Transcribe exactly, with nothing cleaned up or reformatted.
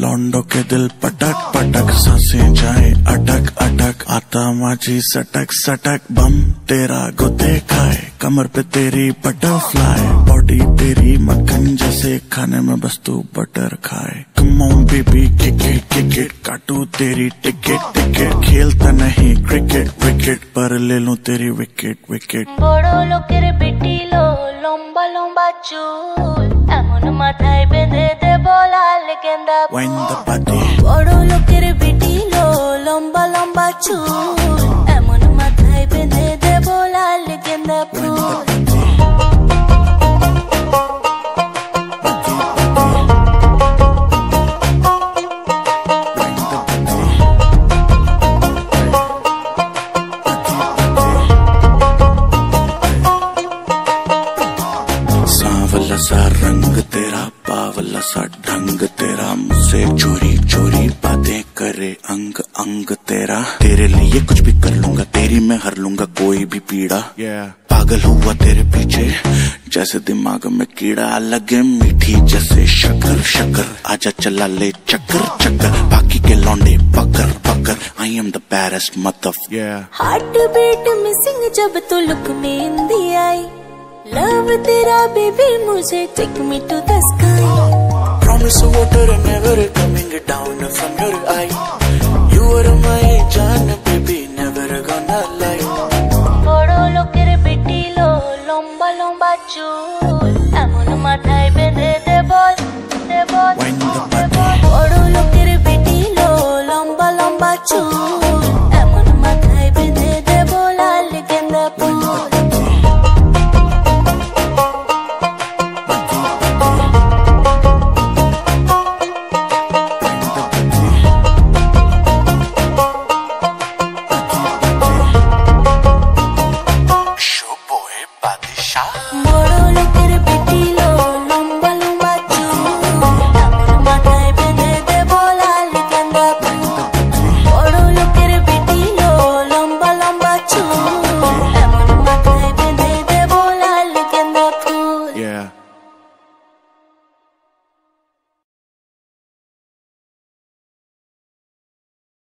लौंडो के दिल पटक पटक, सांसें जाए अटक अटक, आता माझी सटक सटक, बम तेरा गोते खाए, कमर पे तेरी बटरफ्लाई, बॉडी तेरी मक्खन जैसे, खाने में बस तू बटर खाए। Come on baby kick it kick it, काटू तेरी टिकट टिकट, खेलता नहीं क्रिकेट विकेट, पर ले लूं तेरी विकेट विकेट। बड़ो लोकेर बेटी लो, लम्बा लम्बा चूल, एमन माथाय बेंधे दे बोलाल गेंदा फूल। बड़ो लोकेर बेटी लो, लम्बा लम्बा चूल, एमन माथाय बेंधे दे बोलाल गेंदा फूल। सांवला सा रंग तेरा, पावला सा ढंग तेरा, मुझसे चोरी चोरी बातें करे अंग अंग तेरा। तेरे लिए कुछ भी कर लूंगा, तेरी मैं हर लूंगा कोई भी पीड़ा। yeah. पागल हुआ तेरे पीछे जैसे दिमाग में कीड़ा, लगे मीठी जैसे शक्कर शक्कर, आजा चला ले चक्कर चक्कर, बाकी के लौंडे पकड़ पकड़, आई एम द पैरस्ट मतफ। हार्ट बीट मिसिंग जब तू लुक में हिंदी आई, love तेरा बेबी मुझे, take me to the sky, promise water never coming down from your eye।